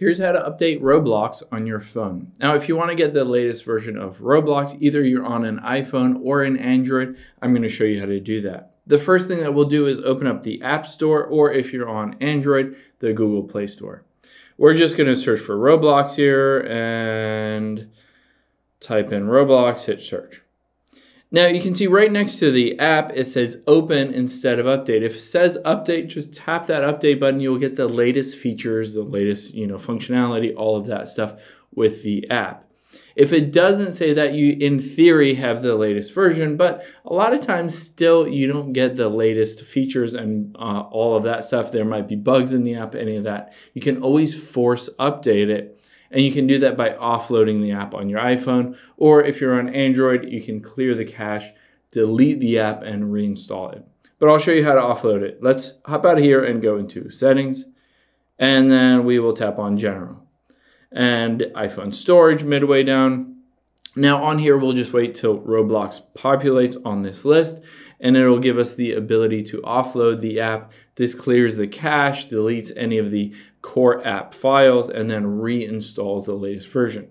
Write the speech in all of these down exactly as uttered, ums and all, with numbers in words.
Here's how to update Roblox on your phone. Now, if you want to get the latest version of Roblox, either you're on an iPhone or an Android, I'm going to show you how to do that. The first thing that we'll do is open up the App Store, or if you're on Android, the Google Play Store. We're just going to search for Roblox here and type in Roblox, hit search. Now you can see right next to the app, it says open instead of update. If it says update, just tap that update button. You'll get the latest features, the latest, you know, functionality, all of that stuff with the app. If it doesn't say that, you in theory have the latest version, but a lot of times still you don't get the latest features and uh, all of that stuff. There might be bugs in the app, any of that. You can always force update it. And you can do that by offloading the app on your iPhone, or if you're on Android, you can clear the cache, delete the app, and reinstall it. But I'll show you how to offload it. Let's hop out of here and go into settings, and then we will tap on general. And iPhone storage midway down. Now on here, we'll just wait till Roblox populates on this list, and it'll give us the ability to offload the app. This clears the cache, deletes any of the core app files, and then reinstalls the latest version.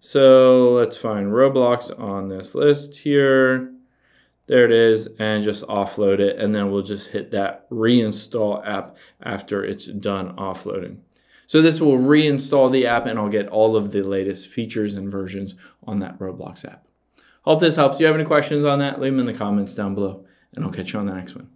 So let's find Roblox on this list here. There it is, and just offload it, and then we'll just hit that reinstall app after it's done offloading. So this will reinstall the app, and I'll get all of the latest features and versions on that Roblox app. Hope this helps. If you have any questions on that, leave them in the comments down below, and I'll catch you on the next one.